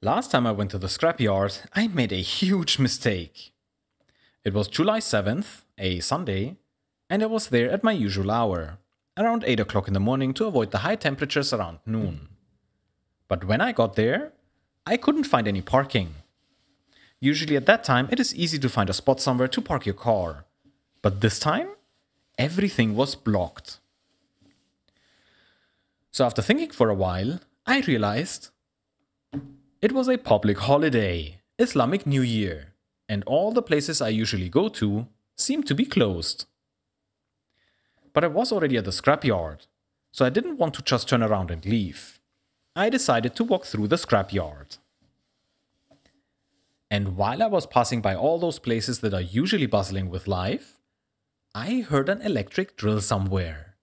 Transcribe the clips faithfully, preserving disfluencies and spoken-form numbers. Last time I went to the scrapyard, I made a huge mistake. It was July seventh, a Sunday, and I was there at my usual hour, around eight o'clock in the morning to avoid the high temperatures around noon. But when I got there, I couldn't find any parking. Usually at that time it is easy to find a spot somewhere to park your car, but this time everything was blocked. So after thinking for a while, I realized it was a public holiday, Islamic New Year, and all the places I usually go to seemed to be closed. But I was already at the scrapyard, so I didn't want to just turn around and leave. I decided to walk through the scrapyard. And while I was passing by all those places that are usually bustling with life, I heard an electric drill somewhere.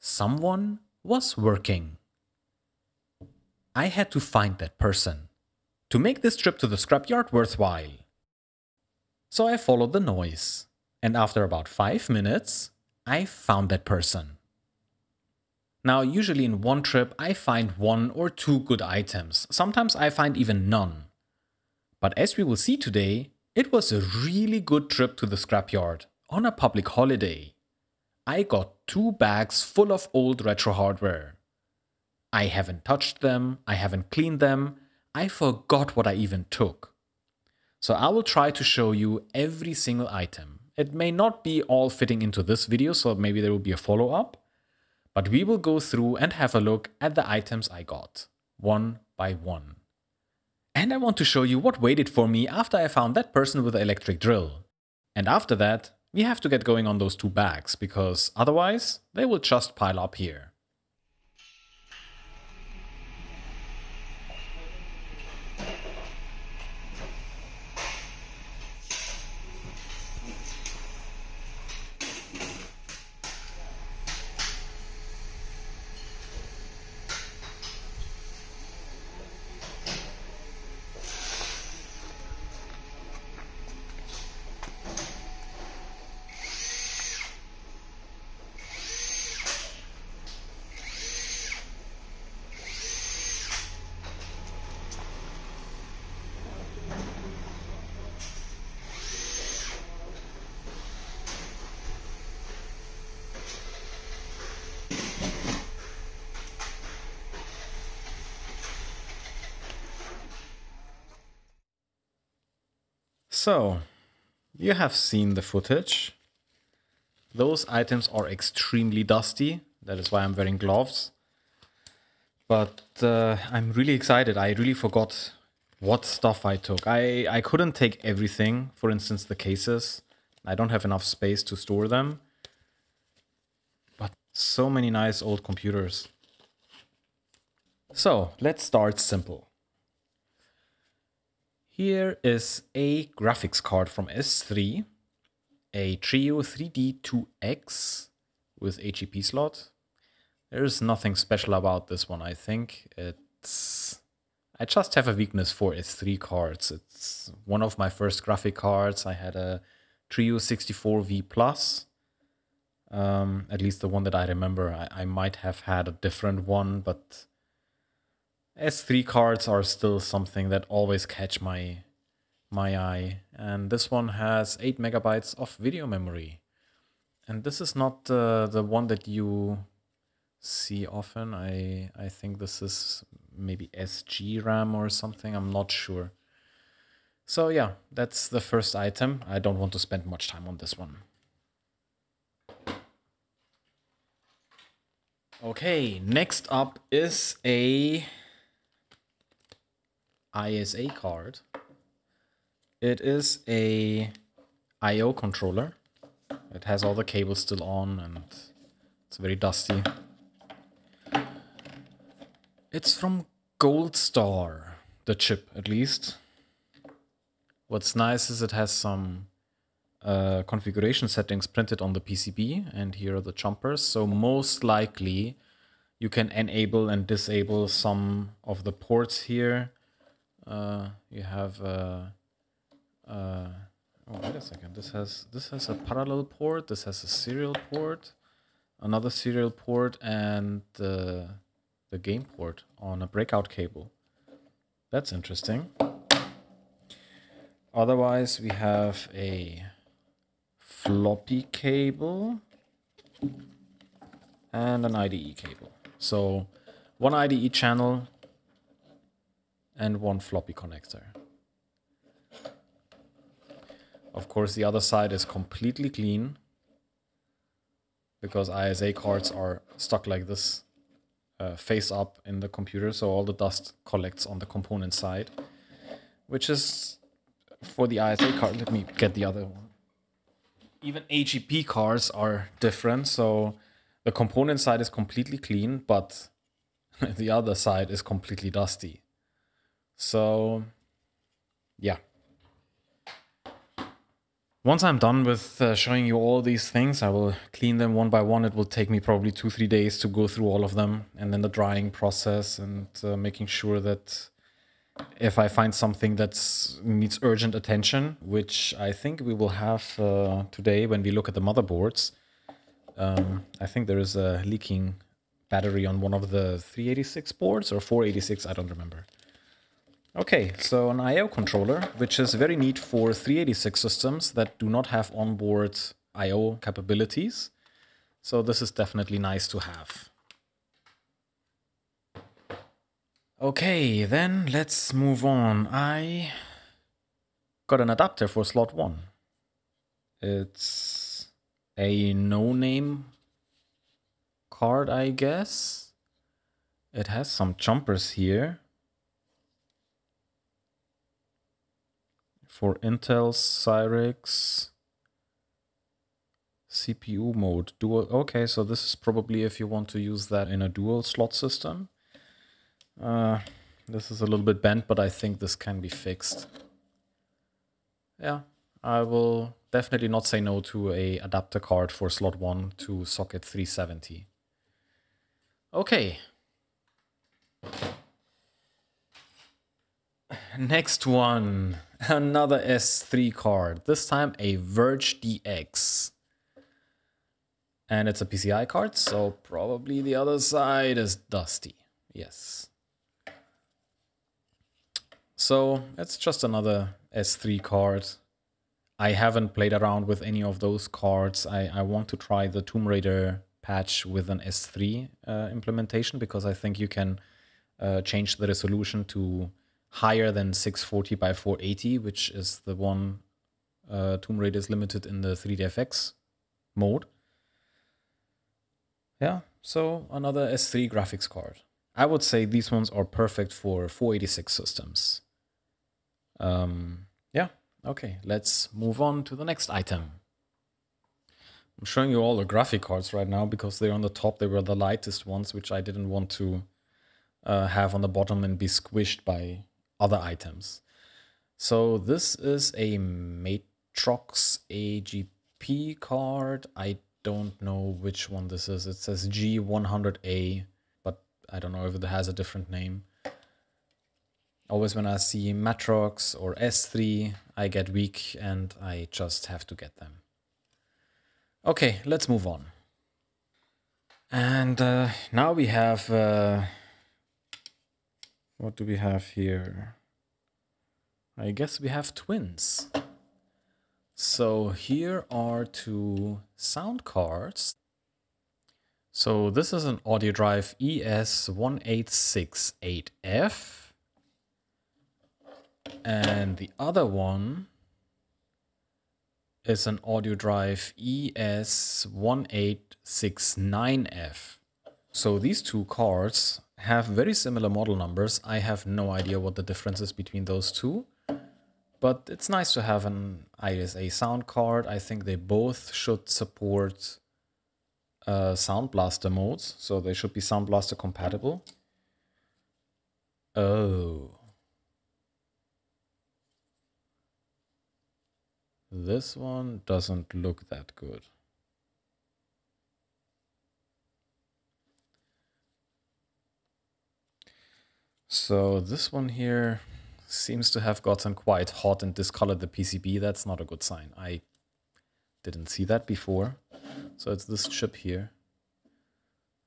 Someone was working. I had to find that person, to make this trip to the scrapyard worthwhile. So I followed the noise, and after about five minutes, I found that person. Now usually in one trip I find one or two good items, sometimes I find even none. But as we will see today, it was a really good trip to the scrapyard, on a public holiday. I got two bags full of old retro hardware. I haven't touched them, I haven't cleaned them, I forgot what I even took. So I will try to show you every single item. It may not be all fitting into this video, so maybe there will be a follow-up. But we will go through and have a look at the items I got, one by one. And I want to show you what waited for me after I found that person with the electric drill. And after that, we have to get going on those two bags, because otherwise they will just pile up here. So, you have seen the footage. Those items are extremely dusty, that is why I'm wearing gloves. But uh, I'm really excited, I really forgot what stuff I took. I, I couldn't take everything, for instance the cases. I don't have enough space to store them. But so many nice old computers. So, let's start simple. Here is a graphics card from S three, a Trio three D two X with H D P slot. There is nothing special about this one, I think. It's I just have a weakness for S three cards. It's one of my first graphic cards. I had a Trio sixty-four V plus, um, at least the one that I remember. I, I might have had a different one, but S three cards are still something that always catch my my eye, and this one has eight megabytes of video memory. And this is not uh, the one that you see often. I, I think this is maybe S G RAM or something, I'm not sure. So yeah, that's the first item. I don't want to spend much time on this one. Okay, next up is a I S A card. It is a I O controller. It has all the cables still on and it's very dusty. It's from Goldstar, the chip at least. What's nice is it has some uh, configuration settings printed on the P C B, and here are the jumpers, so most likely you can enable and disable some of the ports here. Uh, you have uh, uh, oh wait a second, this has this has a parallel port, this has a serial port, another serial port, and uh, the game port on a breakout cable. That's interesting. Otherwise, we have a floppy cable and an I D E cable. So one I D E channel and one floppy connector. Of course, the other side is completely clean because I S A cards are stuck like this, uh, face up in the computer, so all the dust collects on the component side, which is for the I S A card. Let me get the other one. Even A G P cards are different, so the component side is completely clean, but the other side is completely dusty. So, yeah. Once I'm done with uh, showing you all these things, I will clean them one by one. It will take me probably two, three days to go through all of them, and then the drying process and uh, making sure that if I find something that needs urgent attention, which I think we will have uh, today when we look at the motherboards. Um, I think there is a leaking battery on one of the three eighty-six boards or four eighty-six, I don't remember. Okay, so an I O controller, which is very neat for three eighty-six systems that do not have onboard I O capabilities. So this is definitely nice to have. Okay, then let's move on. I got an adapter for slot one. It's a no-name card, I guess. It has some jumpers here for Intel, Cyrix, C P U mode, dual. Okay, so this is probably if you want to use that in a dual slot system. Uh, this is a little bit bent, but I think this can be fixed. Yeah, I will definitely not say no to a adapter card for slot one to socket three seventy. Okay. Next one, another S three card, this time a Verge D X. And it's a P C I card, so probably the other side is dusty. Yes. So it's just another S three card. I haven't played around with any of those cards. I, I want to try the Tomb Raider patch with an S three uh, implementation, because I think you can uh, change the resolution to higher than six forty by four eighty, which is the one uh, Tomb Raider is limited in the three D F X mode. Yeah, so another S three graphics card. I would say these ones are perfect for four eighty-six systems. Um, yeah, okay, let's move on to the next item. I'm showing you all the graphic cards right now because they're on the top. They were the lightest ones, which I didn't want to uh, have on the bottom and be squished by other items. So this is a Matrox A G P card. I don't know which one this is. It says G one hundred A, but I don't know if it has a different name. Always when I see Matrox or S three, I get weak and I just have to get them. Okay, let's move on. And uh, now we have... Uh, what do we have here? I guess we have twins. So here are two sound cards. So this is an AudioDrive E S one eight six eight F. And the other one is an AudioDrive E S one eight six nine F. So these two cards have very similar model numbers. I have no idea what the difference is between those two. But it's nice to have an I S A sound card. I think they both should support uh, Sound Blaster modes, so they should be Sound Blaster compatible. Oh. This one doesn't look that good. So this one here seems to have gotten quite hot and discolored the P C B. That's not a good sign. I didn't see that before. So it's this chip here.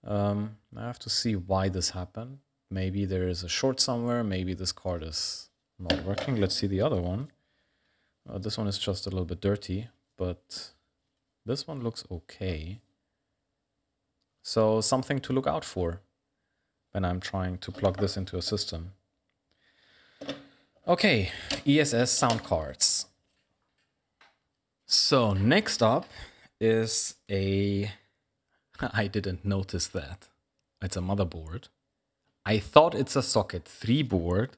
Um, I have to see why this happened. Maybe there is a short somewhere. Maybe this card is not working. Let's see the other one. Uh, this one is just a little bit dirty, but this one looks okay. So something to look out for when I'm trying to plug this into a system. Okay, E S S sound cards. So next up is a... I didn't notice that. It's a motherboard. I thought it's a Socket three board,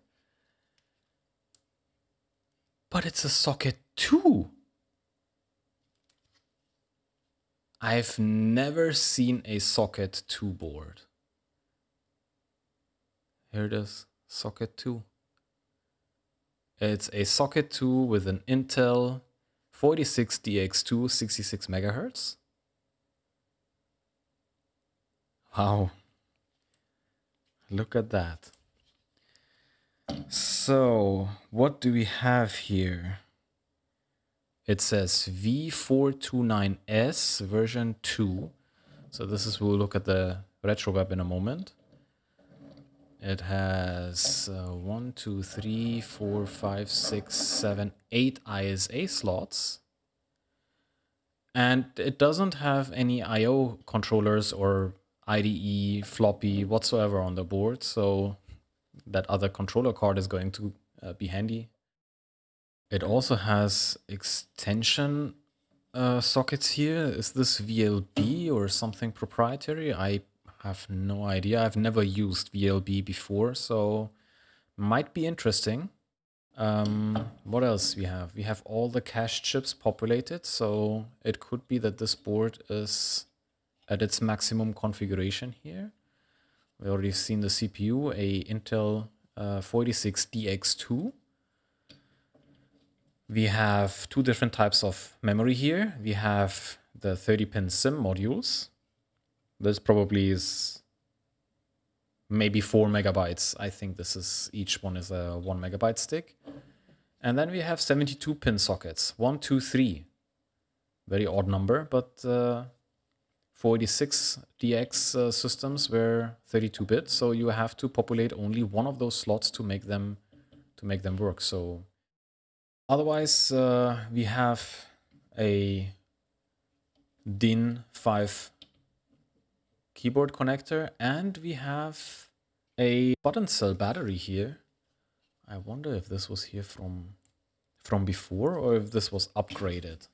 but it's a Socket two. I've never seen a Socket two board. Here it is, Socket two. It's a Socket two with an Intel four eighty-six D X two, sixty-six megahertz. Wow. Look at that. So, what do we have here? It says V four two nine S version two. So this is, we'll look at the retro web in a moment. It has uh, one, two, three, four, five, six, seven, eight I S A slots. And it doesn't have any I O controllers or I D E, floppy, whatsoever on the board. So that other controller card is going to uh, be handy. It also has extension uh, sockets here. Is this V L B or something proprietary? I have no idea. I've never used V L B before, so might be interesting. Um, what else we have? We have all the cache chips populated, so it could be that this board is at its maximum configuration here. We've already seen the C P U, a Intel uh, four eighty-six D X two. We have two different types of memory here. We have the thirty pin SIM modules. This probably is maybe four megabytes. I think this is, each one is a one megabyte stick. And then we have seventy-two pin sockets, one, two, three. Very odd number, but uh, four eighty-six D X uh, systems were thirty-two bit. So you have to populate only one of those slots to make them, to make them work. So otherwise, uh, we have a D I N five keyboard connector, and we have a button cell battery here. I wonder if this was here from, from before, or if this was upgraded.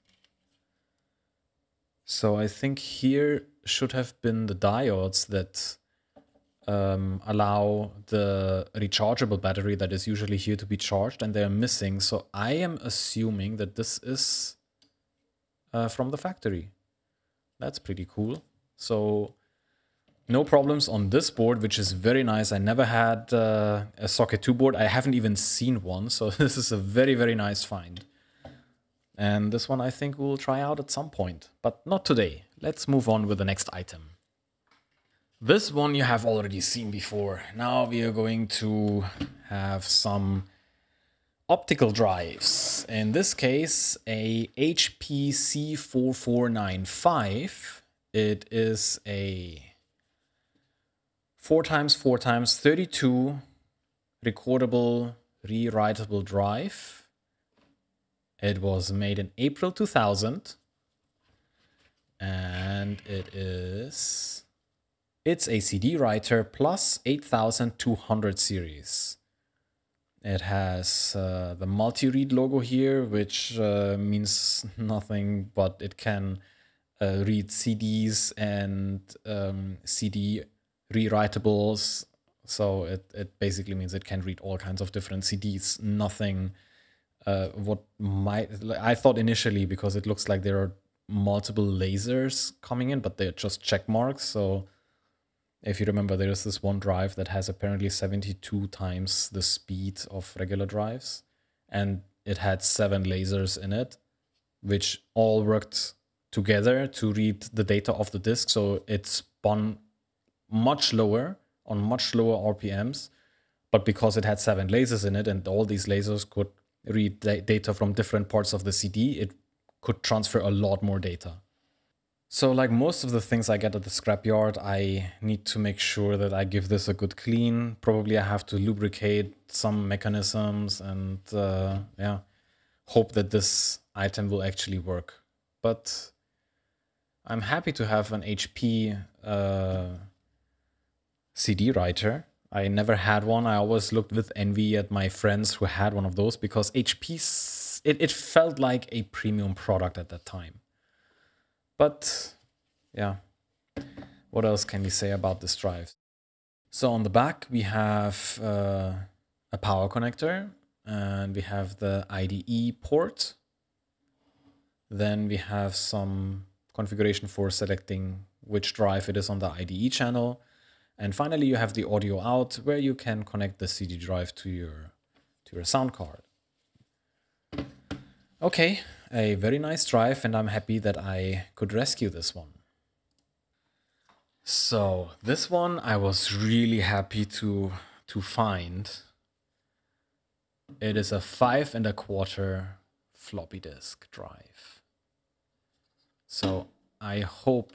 So I think here should have been the diodes that Um, allow the rechargeable battery that is usually here to be charged, and they're missing. So I am assuming that this is uh, from the factory. That's pretty cool. So no problems on this board, which is very nice. I never had uh, a Socket two board. I haven't even seen one. So this is a very, very nice find. And this one I think we'll try out at some point, but not today. Let's move on with the next item. This one you have already seen before. Now we are going to have some optical drives. In this case, a H P C four four nine five. It is a four by four by thirty-two recordable, rewritable drive. It was made in April two thousand. And it is... It's a C D writer plus eighty-two hundred series. It has uh, the multi-read logo here, which uh, means nothing, but it can uh, read C Ds and um, C D rewritables. So it, it basically means it can read all kinds of different C Ds. Nothing uh, what might, I thought initially, because it looks like there are multiple lasers coming in, but they're just check marks. So if you remember, there is this one drive that has apparently seventy-two times the speed of regular drives, and it had seven lasers in it, which all worked together to read the data off the disk. So it spun much lower, on much lower R P Ms, but because it had seven lasers in it and all these lasers could read data from different parts of the C D, it could transfer a lot more data. So like most of the things I get at the scrapyard, I need to make sure that I give this a good clean. Probably I have to lubricate some mechanisms and uh, yeah, hope that this item will actually work. But I'm happy to have an H P uh, C D writer. I never had one. I always looked with envy at my friends who had one of those, because H P, it, it felt like a premium product at that time. But yeah, what else can we say about this drive? So on the back, we have uh, a power connector, and we have the I D E port. Then we have some configuration for selecting which drive it is on the I D E channel. And finally, you have the audio out, where you can connect the C D drive to your, to your sound card. Okay, a very nice drive, and I'm happy that I could rescue this one. So this one I was really happy to, to find. It is a five and a quarter floppy disk drive. So I hope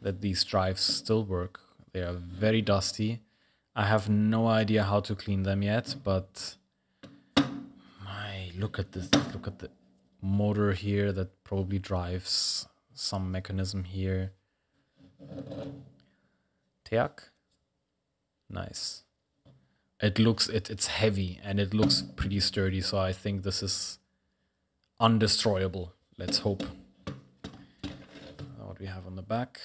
that these drives still work. They are very dusty. I have no idea how to clean them yet, but my, look at this, look at the motor here that probably drives some mechanism here. T X, nice. It looks, it, it's heavy and it looks pretty sturdy, so I think this is undestroyable, let's hope. What we have on the back.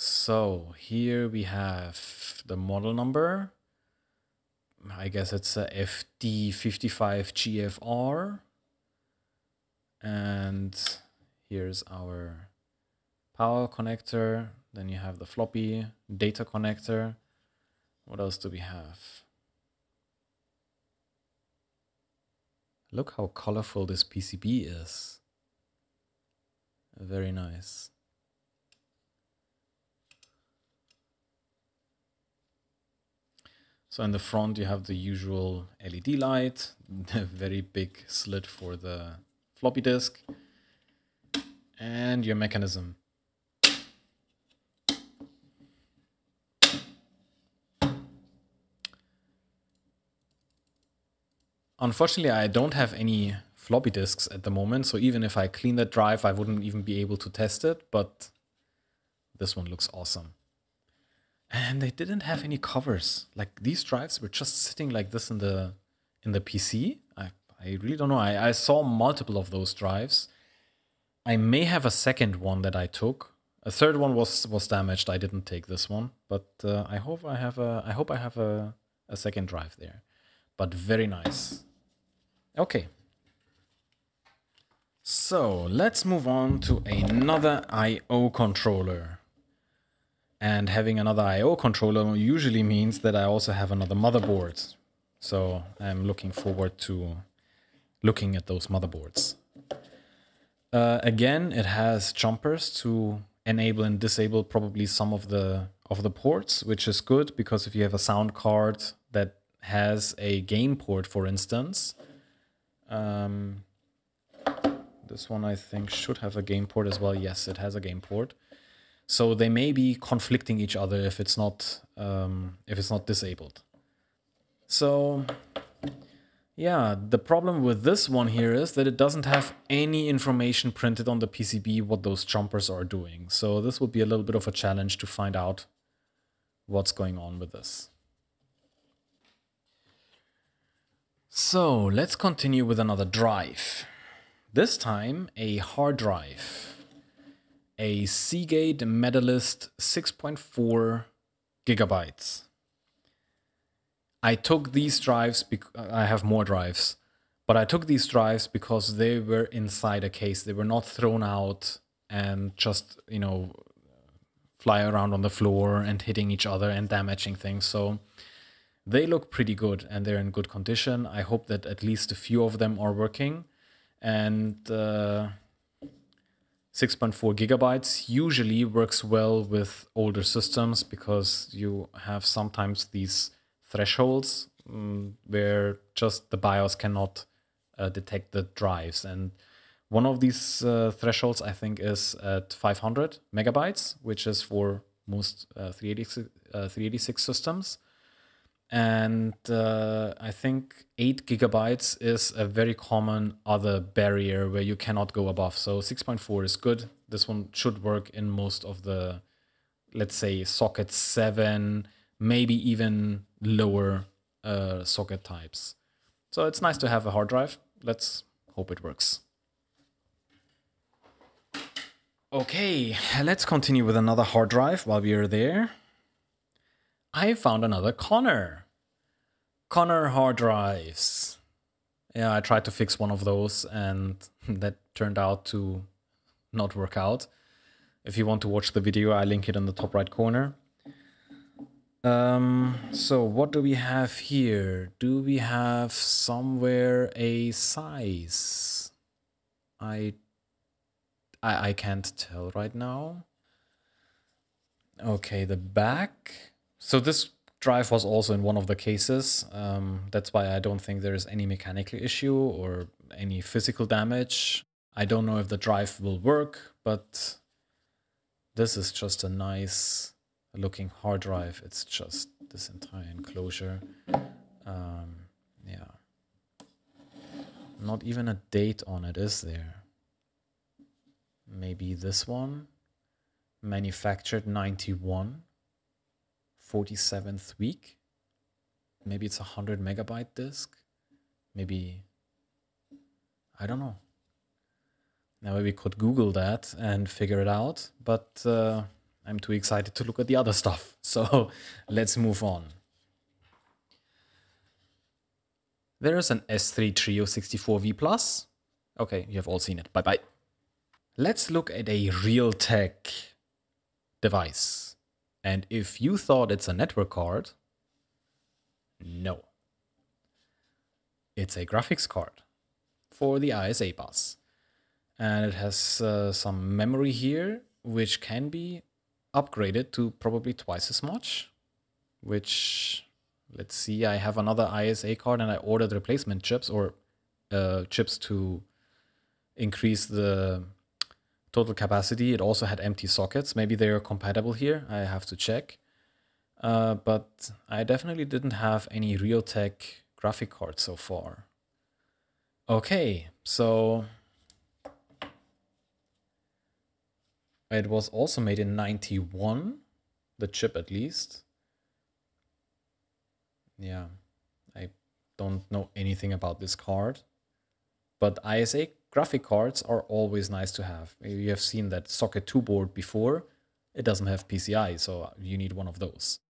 So here we have the model number. I guess it's a F D fifty-five G F R. And here's our power connector. Then you have the floppy data connector. What else do we have? Look how colorful this P C B is. Very nice. So in the front you have the usual L E D light, the very big slit for the floppy disk, and your mechanism. Unfortunately, I don't have any floppy disks at the moment, so even if I clean that drive, I wouldn't even be able to test it, but this one looks awesome. And they didn't have any covers. Like, these drives were just sitting like this in the in the P C. I, I really don't know. I, I saw multiple of those drives. I may have a second one that I took. A third one was was damaged. I didn't take this one, but uh, I hope I have a I hope I have a, a second drive there. But very nice. Okay. So let's move on to another I O controller. And having another I O controller usually means that I also have another motherboard. So I'm looking forward to looking at those motherboards. Uh, again, it has jumpers to enable and disable probably some of the of the ports, which is good, because if you have a sound card that has a game port, for instance, um, this one I think should have a game port as well. Yes, it has a game port. So they may be conflicting each other if it's not um, if it's not disabled. So yeah, the problem with this one here is that it doesn't have any information printed on the P C B what those jumpers are doing. So this will be a little bit of a challenge to find out what's going on with this. So let's continue with another drive. This time, a hard drive, a Seagate Medalist six point four gigabytes. I took these drives, I have more drives, but I took these drives because they were inside a case. They were not thrown out and just, you know, fly around on the floor and hitting each other and damaging things. So they look pretty good and they're in good condition. I hope that at least a few of them are working. And uh, six point four gigabytes usually works well with older systems, because you have sometimes these thresholds um, where just the BIOS cannot uh, detect the drives. And One of these uh, thresholds, I think, is at five hundred megabytes, which is for most uh, three eighty-six systems. And uh, I think eight gigabytes is a very common other barrier where you cannot go above. So six point four is good. This one should work in most of the, let's say, socket seven, maybe even lower uh, socket types. So it's nice to have a hard drive. Let's hope it works. Okay, let's continue with another hard drive while we are there. I found another Connor. Connor hard drives. Yeah, I tried to fix one of those and that turned out to not work out. If you want to watch the video, I link it in the top right corner. Um, so what do we have here? Do we have somewhere a size? I I, I can't tell right now. Okay, the back. So this drive was also in one of the cases. Um, that's why I don't think there is any mechanical issue or any physical damage. I don't know if the drive will work, but this is just a nice looking hard drive. It's just this entire enclosure. Um, yeah. Not even a date on it, is there? Maybe this one, manufactured ninety-one, forty-seventh week. Maybe it's a one hundred megabyte disk. Maybe, I don't know. Now we could Google that and figure it out, but uh, I'm too excited to look at the other stuff. So let's move on. There is an S three Trio sixty-four V plus. Okay, you have all seen it. Bye-bye. Let's look at a Realtek device. And if you thought it's a network card, no. It's a graphics card for the I S A bus. And it has uh, some memory here, which can be upgraded to probably twice as much. Which, let's see, I have another I S A card and I ordered replacement chips or uh, chips to increase the total capacity. It also had empty sockets. Maybe they are compatible here. I have to check. Uh, but I definitely didn't have any Realtek graphic card so far. Okay, so it was also made in ninety-one, the chip at least. Yeah, I don't know anything about this card. But I S A graphic cards are always nice to have. You have seen that Socket Two board before. It doesn't have P C I, so you need one of those.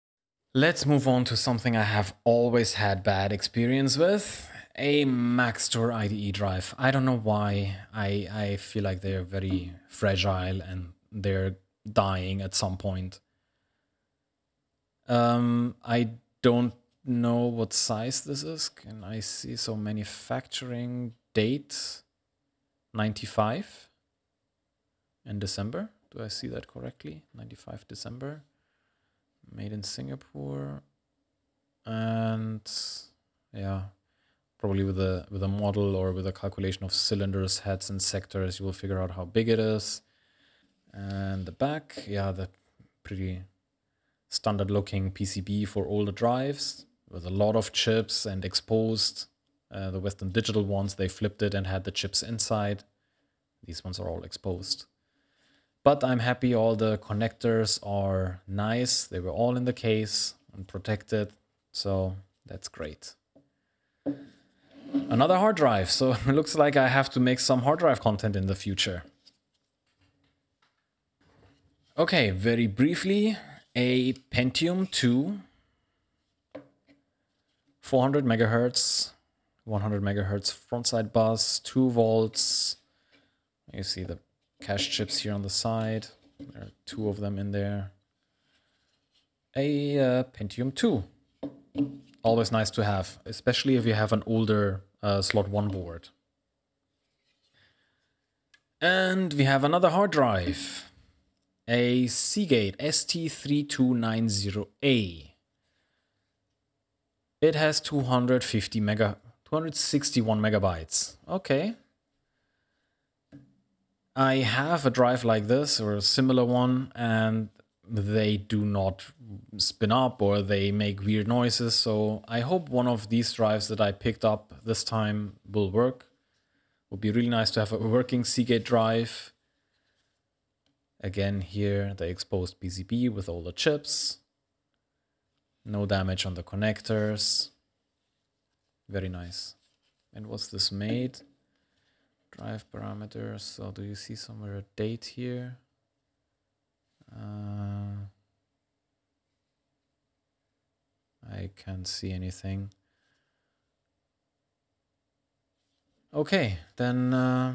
Let's move on to something I have always had bad experience with. A Maxtor I D E drive. I don't know why. I, I feel like they're very fragile and they're dying at some point. Um, I don't know what size this is. Can I see? So manufacturing date. ninety-five in December. Do I see that correctly? ninety-five December. Made in Singapore. And yeah, probably with a with a model or with a calculation of cylinders, heads, and sectors, you will figure out how big it is. And the back, yeah, the pretty standard looking P C B for older drives with a lot of chips and exposed. Uh, the Western Digital ones, they flipped it and had the chips inside. These ones are all exposed. But I'm happy all the connectors are nice. They were all in the case and protected. So that's great. Another hard drive. So it looks like I have to make some hard drive content in the future. Okay, very briefly, a Pentium two. four hundred megahertz. one hundred megahertz frontside bus, two volts. You see the cache chips here on the side. There are two of them in there. A uh, Pentium two. Always nice to have, especially if you have an older uh, slot one board. And we have another hard drive. A Seagate S T three two nine zero A. It has two hundred fifty mega. two hundred sixty-one megabytes. Okay. I have a drive like this or a similar one, and they do not spin up or they make weird noises. So I hope one of these drives that I picked up this time will work. It would be really nice to have a working Seagate drive. Again, here they exposed P C B with all the chips. No damage on the connectors. Very nice. And what's this made? Drive parameters. So do you see somewhere a date here? Uh, I can't see anything. Okay, then uh,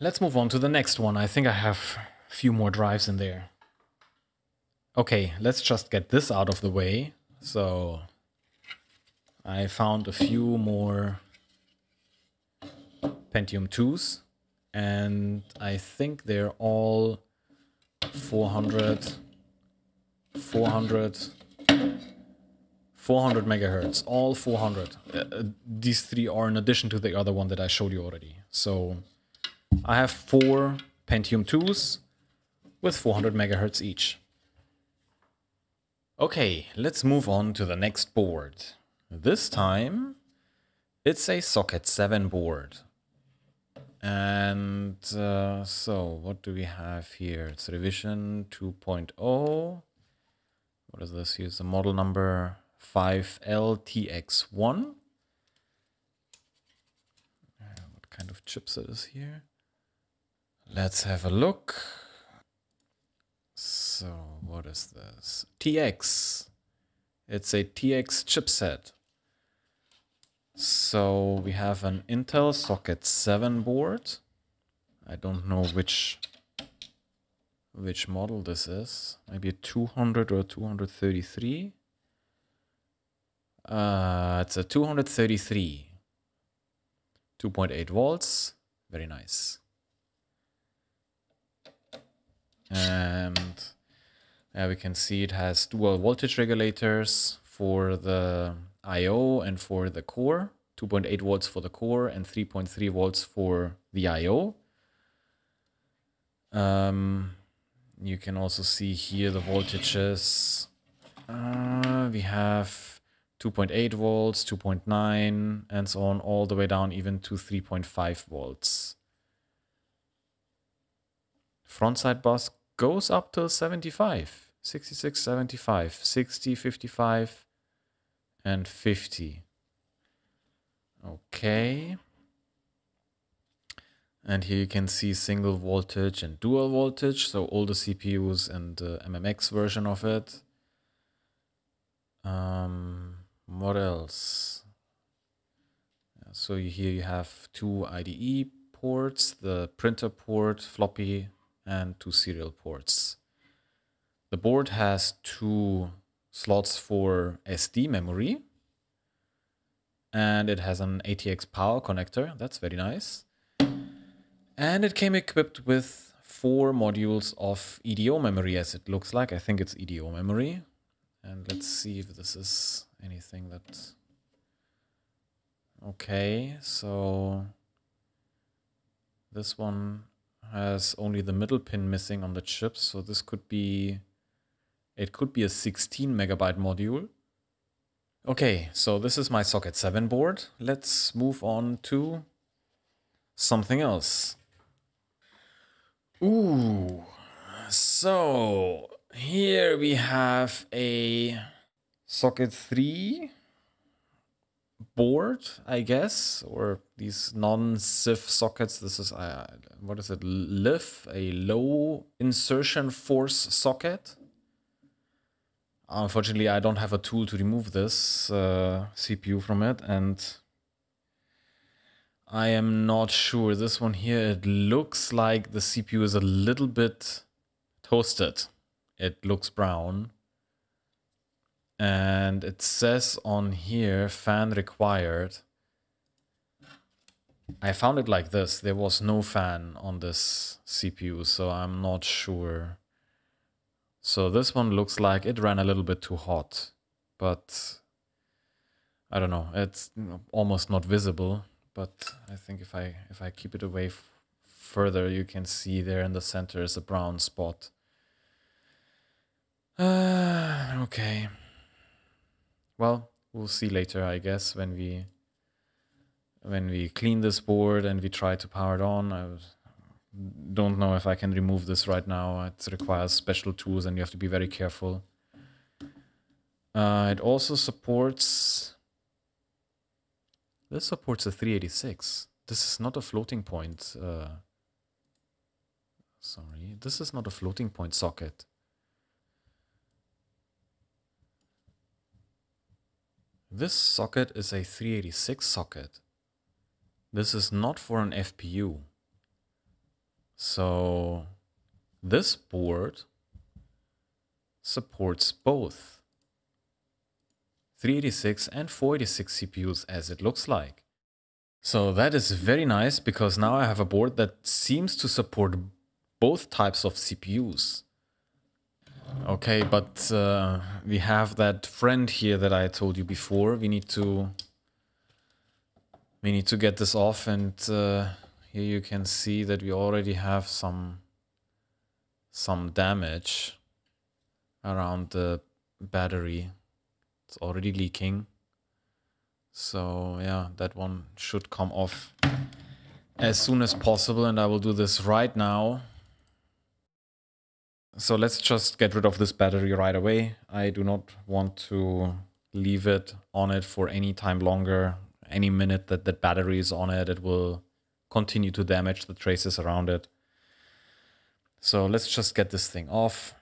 let's move on to the next one. I think I have a few more drives in there. Okay, let's just get this out of the way. So I found a few more Pentium twos. And I think they're all four hundred, four hundred, four hundred megahertz, all four hundred. Uh, these three are in addition to the other one that I showed you already. So I have four Pentium twos with four hundred megahertz each. Okay, let's move on to the next board. This time it's a Socket seven board. And uh, so what do we have here? It's revision two point oh. What is this? Here's the model number five L T X one. Uh, what kind of chipset is here? Let's have a look. So what is this? T X. It's a T X chipset. So we have an Intel Socket seven board. I don't know which which model this is. Maybe a two hundred or two hundred thirty-three. Uh, it's a two hundred thirty-three. two point eight volts. Very nice. And uh, we can see it has dual voltage regulators for the I O and for the core, two point eight volts for the core and three point three volts for the I O. Um, you can also see here the voltages. Uh, we have two point eight volts, two point nine, and so on, all the way down even to three point five volts. Front side bus goes up to seventy-five, sixty-six, seventy-five, sixty, fifty-five, and fifty. Okay. And here you can see single voltage and dual voltage. So all the C P Us and the M M X version of it. Um, what else? So here you have two I D E ports, the printer port, floppy, and two serial ports. The board has two slots for S D memory, and it has an A T X power connector. That's very nice. And it came equipped with four modules of E D O memory, as it looks like. I think it's E D O memory. And let's see if this is anything that... Okay, so this one has only the middle pin missing on the chip, so this could be... It could be a sixteen megabyte module. Okay, so this is my Socket seven board. Let's move on to something else. Ooh, so here we have a Socket three board, I guess, or these non-S I F sockets. This is, uh, what is it, L I F, a low insertion force socket. Unfortunately, I don't have a tool to remove this uh, C P U from it, and I am not sure. This one here, it looks like the C P U is a little bit toasted. It looks brown. And it says on here, fan required. I found it like this. There was no fan on this C P U, so I'm not sure. So this one looks like it ran a little bit too hot, but I don't know, it's almost not visible. but I think if I if I keep it away f further, you can see there in the center is a brown spot. Uh, okay. Well, we'll see later, I guess, when we when we clean this board and we try to power it on. I don't know if I can remove this right now. It requires special tools, and you have to be very careful. Uh, it also supports. This supports a three eighty-six. This is not a floating point. Uh, sorry, this is not a floating point socket. This socket is a three eighty-six socket. This is not for an F P U. So this board supports both three eighty-six and four eighty-six C P Us, as it looks like. So that is very nice, because now I have a board that seems to support both types of C P Us. Okay, but uh, we have that friend here that I told you before. We need to we need to get this off, and uh, here you can see that we already have some some damage around the battery. It's already leaking. So yeah, that one should come off as soon as possible, and I will do this right now. So let's just get rid of this battery right away. I do not want to leave it on it for any time longer. Any minute that the battery is on it, it will continue to damage the traces around it. So let's just get this thing off.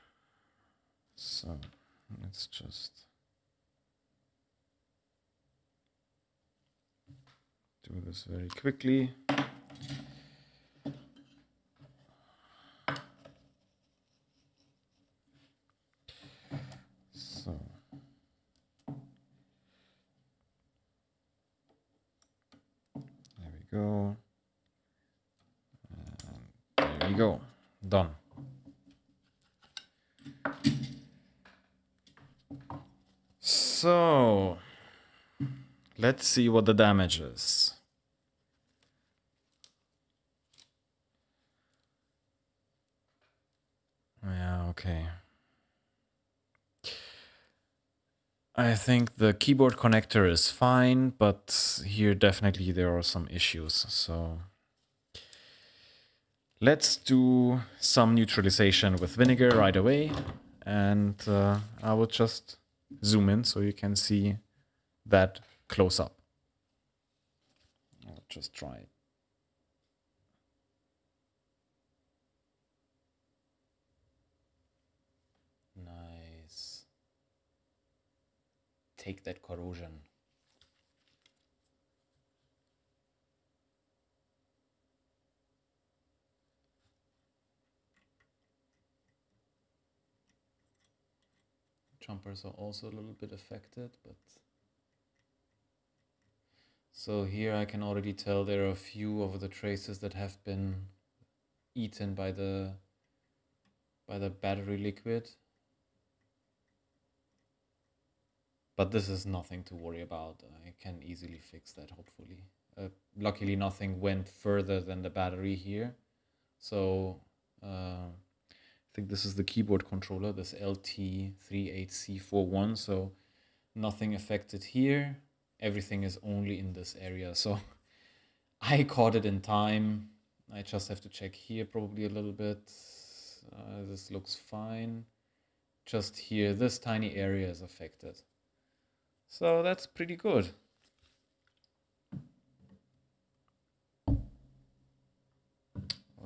So let's just do this very quickly. So there we go. And there we go. Done. So let's see what the damage is. Yeah, okay. I think the keyboard connector is fine, but here definitely there are some issues. So let's do some neutralization with vinegar right away. And uh, I will just zoom in so you can see that close up. I'll just try it. Take that corrosion. Jumpers are also a little bit affected, but so here I can already tell there are a few of the traces that have been eaten by the by the battery liquid. But this is nothing to worry about. I can easily fix that, hopefully. Uh, luckily, nothing went further than the battery here. So uh, I think this is the keyboard controller, this L T three eight C four one. So nothing affected here. Everything is only in this area. So I caught it in time. I just have to check here probably a little bit. Uh, this looks fine. Just here, this tiny area is affected. So that's pretty good.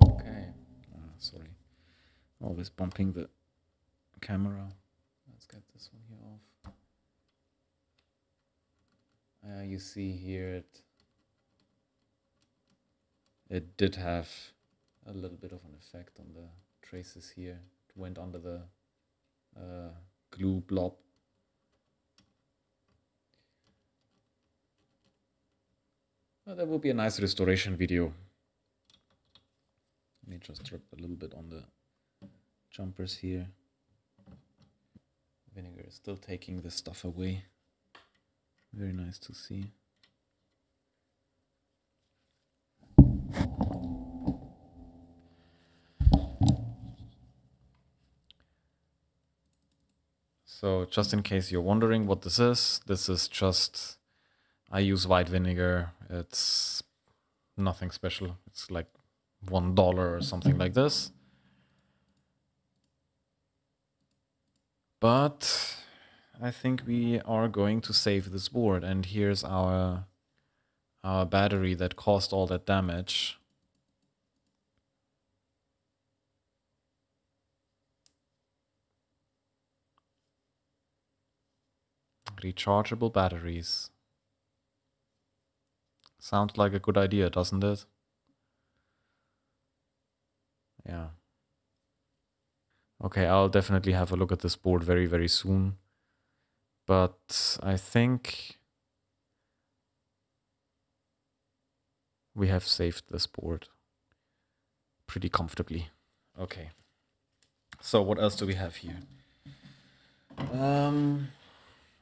Okay. Ah, sorry. Always bumping the camera. Let's get this one here off. Uh, you see here it, it did have a little bit of an effect on the traces here. It went under the uh, glue blob. Well, that will be a nice restoration video. Let me just drip a little bit on the jumpers here. Vinegar is still taking the stuff away. Very nice to see. So just in case you're wondering what this is, this is just, I use white vinegar. It's nothing special. It's like one dollar or something like this. But I think we are going to save this board. And here's our, our battery that caused all that damage. Rechargeable batteries. Sounds like a good idea, doesn't it? Yeah. Okay, I'll definitely have a look at this board very, very soon. But I think we have saved this board pretty comfortably. Okay. So what else do we have here? Um...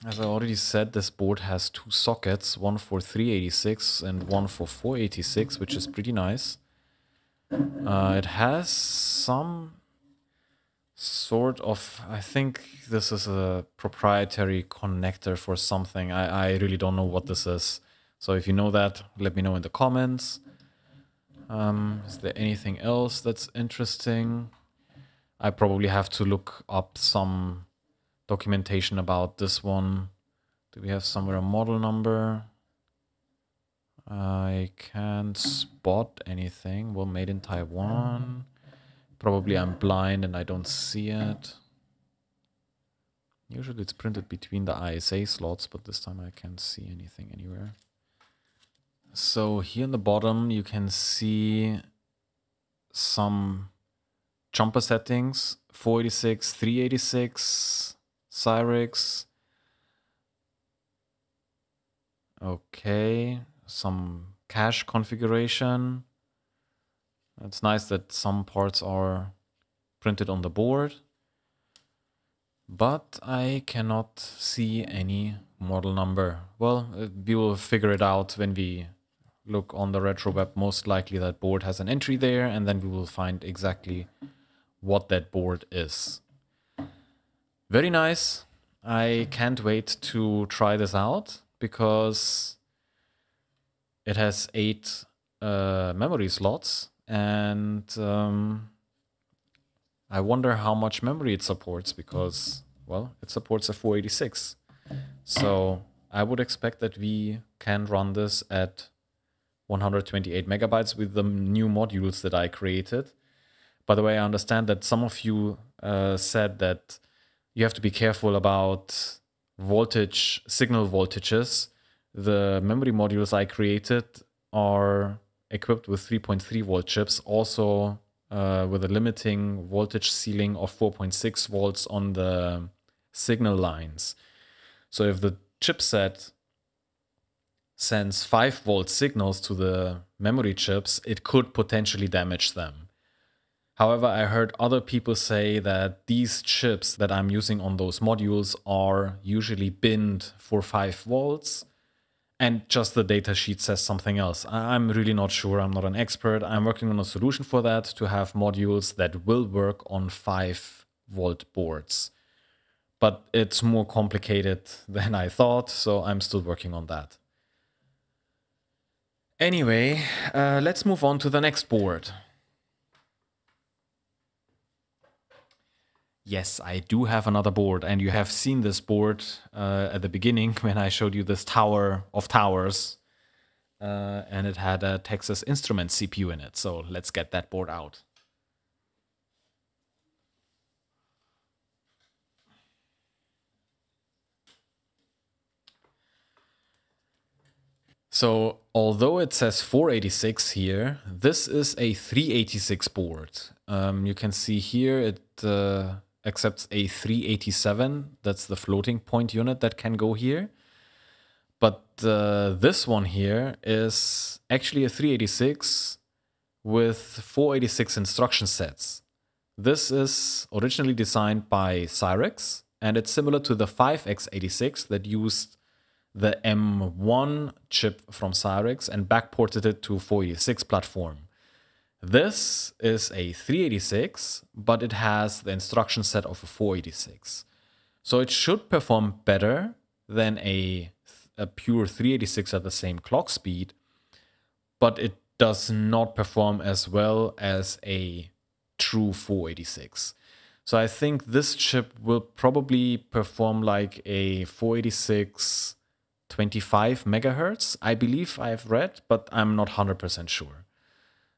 As I already said, this board has two sockets, one for three eighty-six and one for four eighty-six, which is pretty nice. Uh, it has some sort of, I think this is a proprietary connector for something. I, I really don't know what this is. So if you know that, let me know in the comments. Um, is there anything else that's interesting? I probably have to look up some documentation about this one. Do we have somewhere a model number? I can't spot anything. Well, made in Taiwan. Probably I'm blind and I don't see it. Usually it's printed between the I S A slots, but this time I can't see anything anywhere. So here in the bottom you can see some jumper settings. four eighty-six, three eighty-six, Cyrix. Okay, some cache configuration. It's nice that some parts are printed on the board, but I cannot see any model number. Well, we will figure it out when we look on the retro web. Most likely that board has an entry there, and then we will find exactly what that board is. Very nice. I can't wait to try this out because it has eight uh, memory slots, and um, I wonder how much memory it supports because, well, it supports a four eighty-six. So I would expect that we can run this at one hundred twenty-eight megabytes with the new modules that I created. By the way, I understand that some of you uh, said that you have to be careful about voltage, signal voltages. The memory modules I created are equipped with three point three volt chips, also uh, with a limiting voltage ceiling of four point six volts on the signal lines. So if the chipset sends five volt signals to the memory chips, it could potentially damage them. However, I heard other people say that these chips that I'm using on those modules are usually binned for five volts, and just the datasheet says something else. I'm really not sure. I'm not an expert. I'm working on a solution for that to have modules that will work on five volt boards. But it's more complicated than I thought, so I'm still working on that. Anyway, uh, let's move on to the next board. Yes, I do have another board, and you have seen this board uh, at the beginning when I showed you this tower of towers, uh, and it had a Texas Instruments C P U in it, so let's get that board out. So, although it says four eighty-six here, this is a three eighty-six board. Um, you can see here it Uh, accepts a three eighty-seven, that's the floating point unit that can go here. But uh, this one here is actually a three eighty-six with four eighty-six instruction sets. This is originally designed by Cyrix, and it's similar to the five X eighty-six that used the M one chip from Cyrix and backported it to four eighty-six platform. This is a three eighty-six, but it has the instruction set of a four eighty-six. So it should perform better than a, a pure three eighty-six at the same clock speed, but it does not perform as well as a true four eighty-six. So I think this chip will probably perform like a four eighty-six twenty-five megahertz, I believe I've read, but I'm not one hundred percent sure.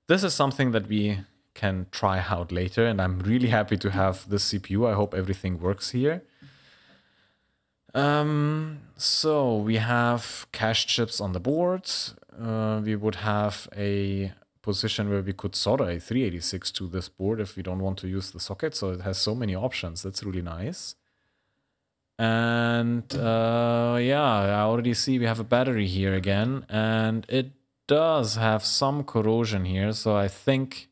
This is something that we can try out later, and I'm really happy to have this C P U. I hope everything works here. Um, so we have cache chips on the board. Uh, we would have a position where we could solder a three eighty-six to this board if we don't want to use the socket. So it has so many options. That's really nice. And uh, yeah, I already see we have a battery here again, and it does have some corrosion here. So I think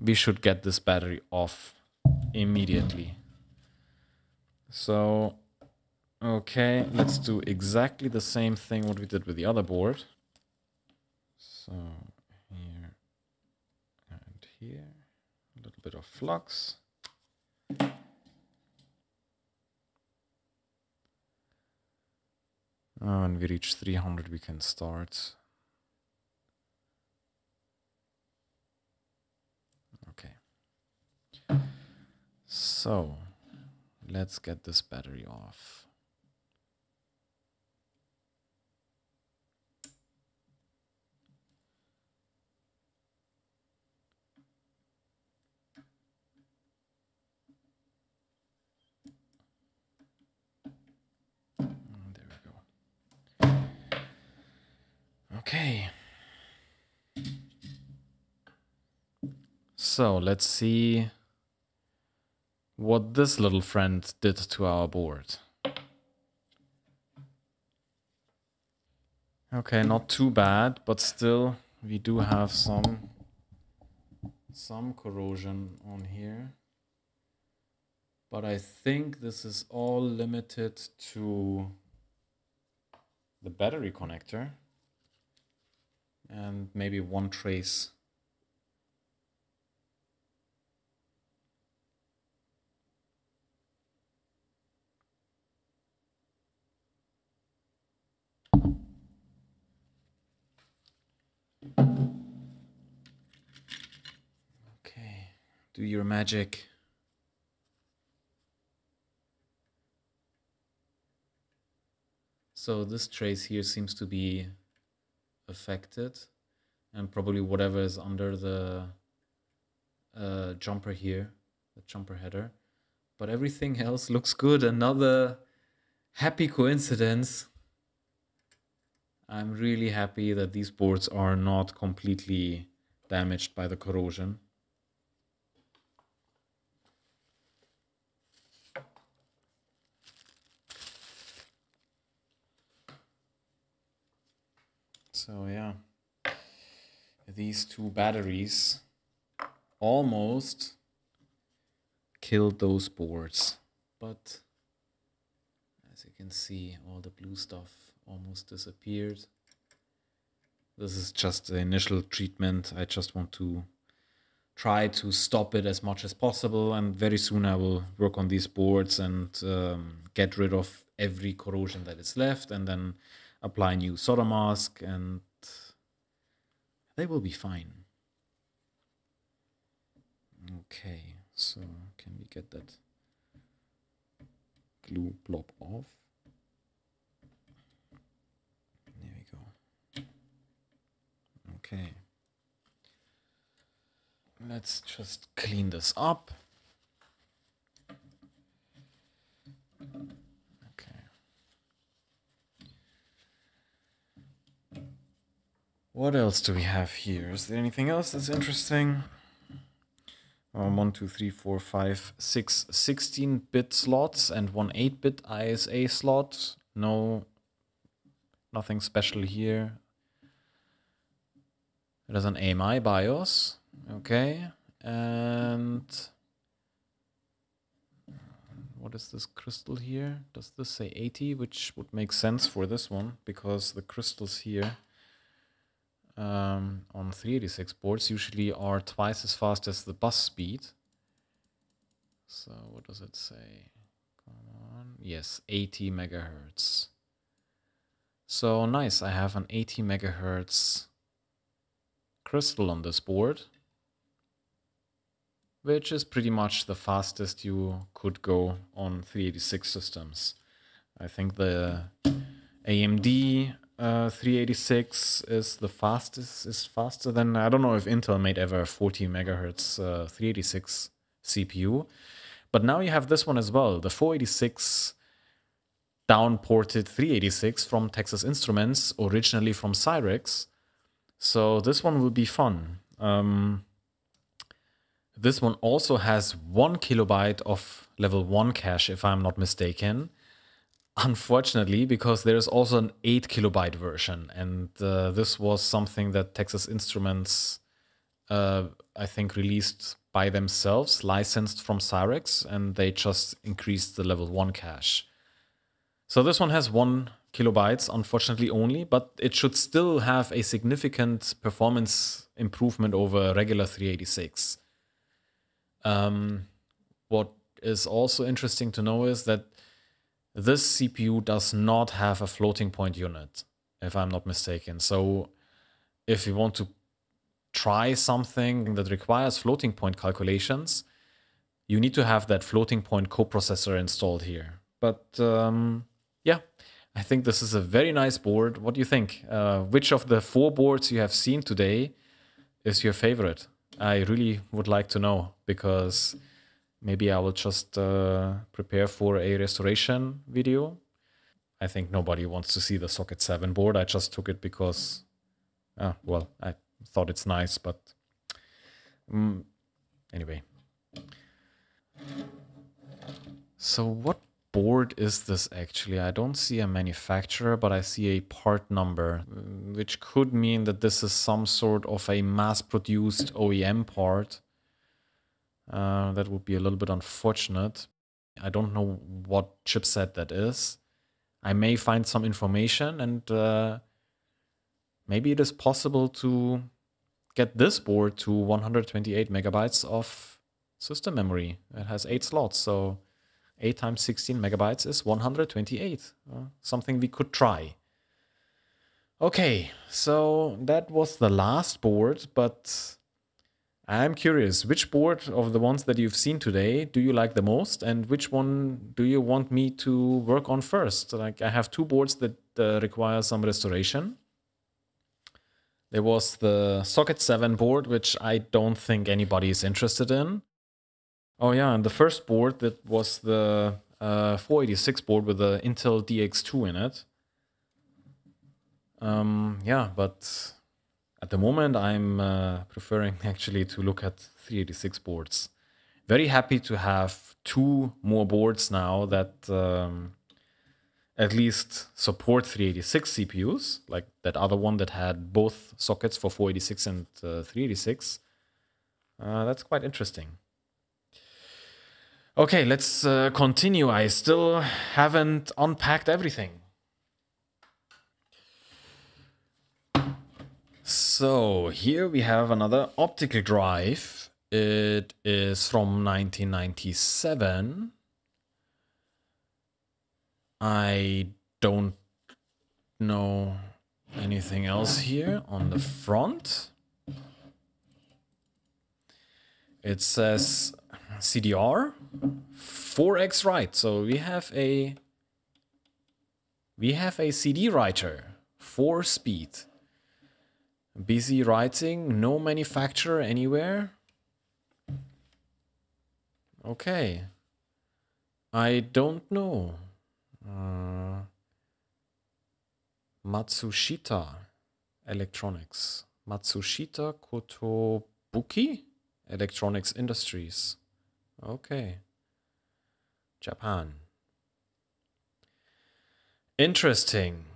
we should get this battery off immediately. So, okay, let's do exactly the same thing what we did with the other board. So here and here, a little bit of flux. When we reach three hundred, we can start. Okay. So let's get this battery off. Okay, so let's see what this little friend did to our board. Okay, not too bad, but still we do have some, some corrosion on here. But I think this is all limited to the battery connector. And maybe one trace. Okay, do your magic. So this trace here seems to be affected, and probably whatever is under the uh, jumper here, the jumper header, but everything else looks good. Another happy coincidence. I'm really happy that these boards are not completely damaged by the corrosion. So yeah, these two batteries almost killed those boards. But as you can see, all the blue stuff almost disappeared. This is just the initial treatment. I just want to try to stop it as much as possible. And very soon I will work on these boards and um, get rid of every corrosion that is left, and then apply new solder mask, and they will be fine. Okay, so can we get that glue blob off? There we go. Okay. Let's just clean this up. What else do we have here? Is there anything else that's interesting? Um, one, two, three, four, five, six sixteen-bit slots and one eight-bit I S A slot. No, nothing special here. It has an A M I BIOS. Okay. And what is this crystal here? Does this say eighty? Which would make sense for this one, because the crystals here Um, on three eighty-six boards usually are twice as fast as the bus speed. So what does it say? Come on. yes, eighty megahertz. So nice, I have an eighty megahertz crystal on this board, which is pretty much the fastest you could go on three eighty-six systems. I think the A M D uh, three eighty-six is the fastest, is faster than, I don't know if Intel made ever a forty megahertz uh, three eighty-six C P U. But now you have this one as well, the four eighty-six downported three eighty-six from Texas Instruments, originally from Cyrix. So this one will be fun. Um, this one also has one kilobyte of level one cache, if I'm not mistaken. Unfortunately, because there is also an eight kilobyte version, and uh, this was something that Texas Instruments, uh, I think, released by themselves, licensed from Cyrix, and they just increased the level one cache. So this one has one kilobytes, unfortunately only, but it should still have a significant performance improvement over regular three eighty-six. Um, what is also interesting to know is that this C P U does not have a floating point unit, if I'm not mistaken. So if you want to try something that requires floating point calculations, you need to have that floating point coprocessor installed here. But um, yeah, I think this is a very nice board. What do you think? Uh, which of the four boards you have seen today is your favorite? I really would like to know, because maybe I will just uh, prepare for a restoration video. I think nobody wants to see the Socket seven board. I just took it because, uh, well, I thought it's nice, but um, anyway. So what board is this actually? I don't see a manufacturer, but I see a part number, which could mean that this is some sort of a mass-produced O E M part. Uh, that would be a little bit unfortunate. I don't know what chipset that is. I may find some information, and uh, maybe it is possible to get this board to one hundred twenty-eight megabytes of system memory. It has eight slots, so eight times sixteen megabytes is one hundred twenty-eight. Uh, something we could try. Okay, so that was the last board, but I'm curious, which board of the ones that you've seen today do you like the most, and which one do you want me to work on first? Like, I have two boards that uh, require some restoration. There was the Socket seven board, which I don't think anybody is interested in. Oh yeah, and the first board, that was the uh, four eighty-six board with the Intel D X two in it. Um, yeah, but at the moment, I'm uh, preferring actually to look at three eighty-six boards. Very happy to have two more boards now that um, at least support three eighty-six C P Us, like that other one that had both sockets for four eighty-six and uh, three eighty-six. Uh, that's quite interesting. Okay, let's uh, continue. I still haven't unpacked everything. So here we have another optical drive. It is from nineteen ninety-seven. I don't know anything else here on the front. It says C D R, four X write. So we have a we have a C D writer, four speed. Busy writing, no manufacturer anywhere. Okay. I don't know. Uh, Matsushita Electronics. Matsushita Kotobuki Electronics Industries. Okay. Japan. Interesting.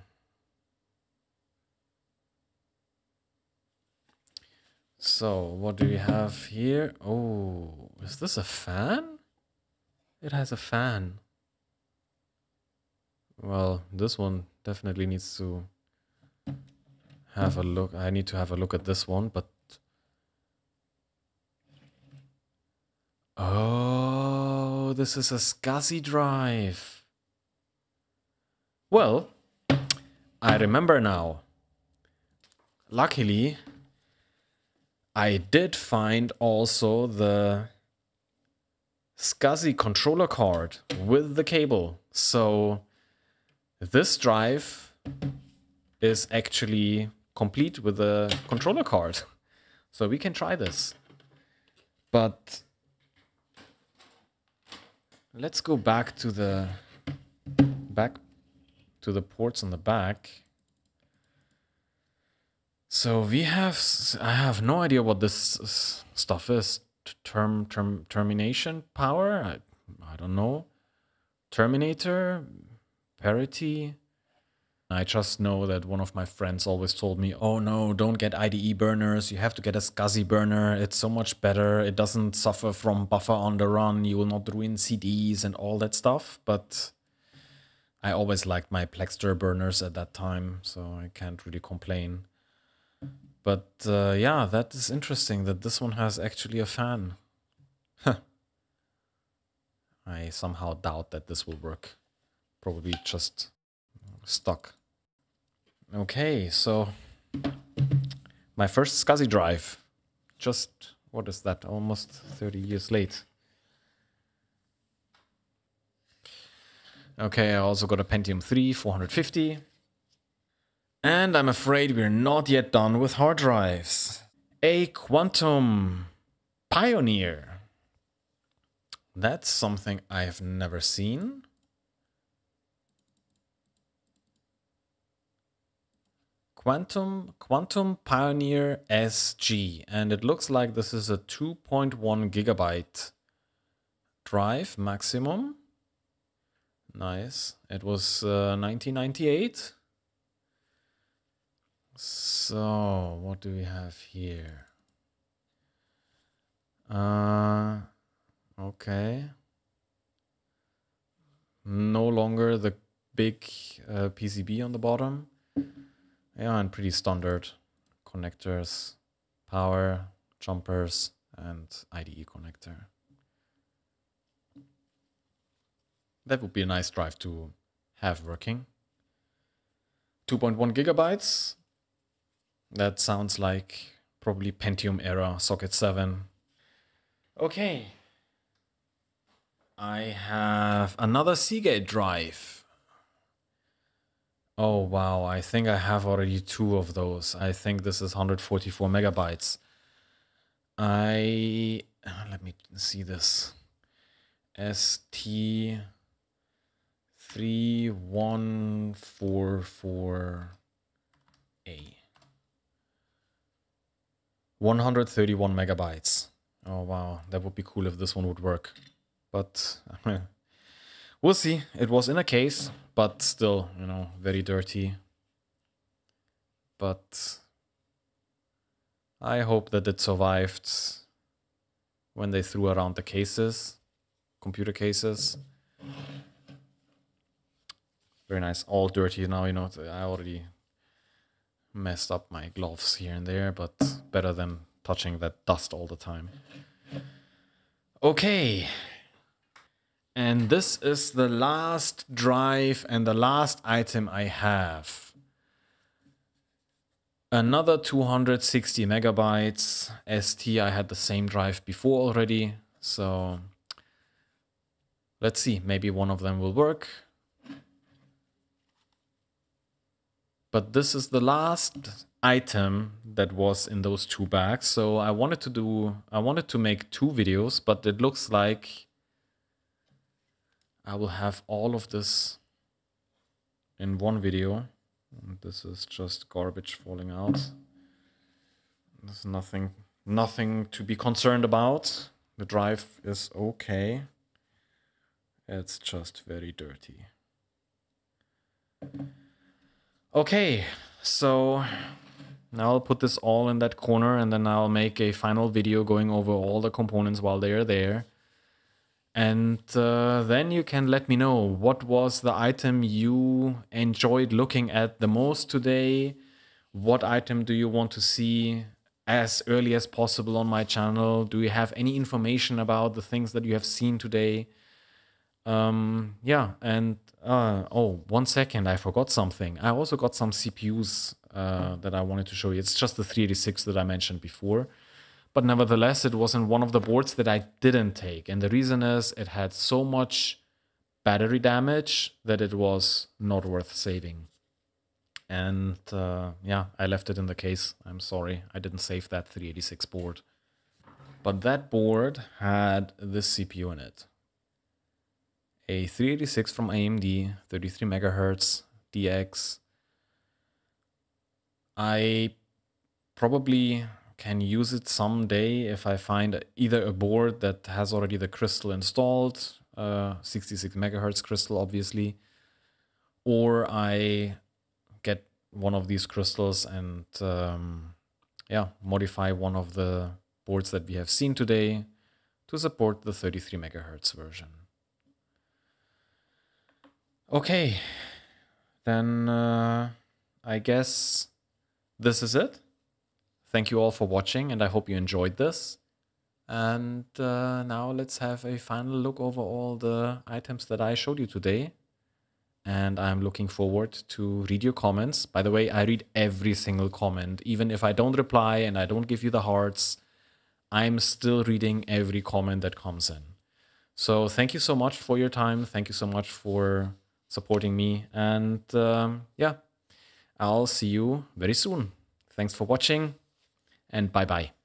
So, what do we have here? Oh, is this a fan? It has a fan. Well, this one definitely needs to have a look. I need to have a look at this one, but... Oh, this is a SCSI drive. Well, I remember now. Luckily, I did find also the S C S I controller card with the cable. So this drive is actually complete with the controller card. So we can try this. But let's go back to the back to the ports on the back. So we have, I have no idea what this stuff is. Term, term, termination power? I, I don't know. Terminator? Parity? I just know that one of my friends always told me, oh no, don't get I D E burners. You have to get a S C S I burner. It's so much better. It doesn't suffer from buffer on the run. You will not ruin C Ds and all that stuff. But I always liked my Plexter burners at that time, so I can't really complain. But uh, yeah, that is interesting that this one has actually a fan. Huh. I somehow doubt that this will work. Probably just stuck. Okay, so my first S C S I drive. Just, what is that? Almost thirty years late. Okay, I also got a Pentium three four fifty. And I'm afraid we're not yet done with hard drives. A Quantum Pioneer. That's something I've never seen. Quantum, Quantum Pioneer S G. And it looks like this is a two point one gigabyte drive maximum. Nice. It was uh, nineteen ninety-eight. So, what do we have here? Uh, okay. No longer the big uh, P C B on the bottom. Yeah, and pretty standard connectors, power, jumpers, and I D E connector. That would be a nice drive to have working. two point one gigabytes. That sounds like probably Pentium era, Socket seven. Okay. I have another Seagate drive. Oh, wow. I think I have already two of those. I think this is one hundred forty-four megabytes. I... Let me see this. S T three one four four A. one hundred thirty-one megabytes. Oh wow, that would be cool if this one would work. But we'll see. It was in a case, but still, you know, very dirty. But I hope that it survived when they threw around the cases, computer cases. Very nice, all dirty now, you know, I already messed up my gloves here and there, but better than touching that dust all the time. Okay. And this is the last drive and the last item I have. Another two hundred sixty megabytes S T. I had the same drive before already. So let's see, maybe one of them will work. But this is the last item that was in those two bags. So I wanted to do, I wanted to make two videos, but it looks like I will have all of this in one video. And this is just garbage falling out. There's nothing, nothing to be concerned about. The drive is okay. It's just very dirty. Okay, so now I'll put this all in that corner and then I'll make a final video going over all the components while they are there. And uh, then you can let me know what was the item you enjoyed looking at the most today. What item do you want to see as early as possible on my channel? Do you have any information about the things that you have seen today? Um, yeah, and uh, oh, one second, I forgot something. I also got some C P Us uh, that I wanted to show you. It's just the three eighty-six that I mentioned before. But nevertheless, it was in one of the boards that I didn't take. And the reason is it had so much battery damage that it was not worth saving. And uh, yeah, I left it in the case. I'm sorry, I didn't save that three eighty-six board. But that board had this C P U in it. A three eighty-six from A M D, thirty-three megahertz, D X. I probably can use it someday if I find either a board that has already the crystal installed, uh, sixty-six megahertz crystal, obviously, or I get one of these crystals and um, yeah, modify one of the boards that we have seen today to support the thirty-three megahertz version. Okay, then uh, I guess this is it. Thank you all for watching, and I hope you enjoyed this. And uh, now let's have a final look over all the items that I showed you today. And I'm looking forward to read your comments. By the way, I read every single comment, even if I don't reply and I don't give you the hearts. I'm still reading every comment that comes in. So thank you so much for your time. Thank you so much for supporting me. And um, yeah, I'll see you very soon. Thanks for watching, and bye-bye.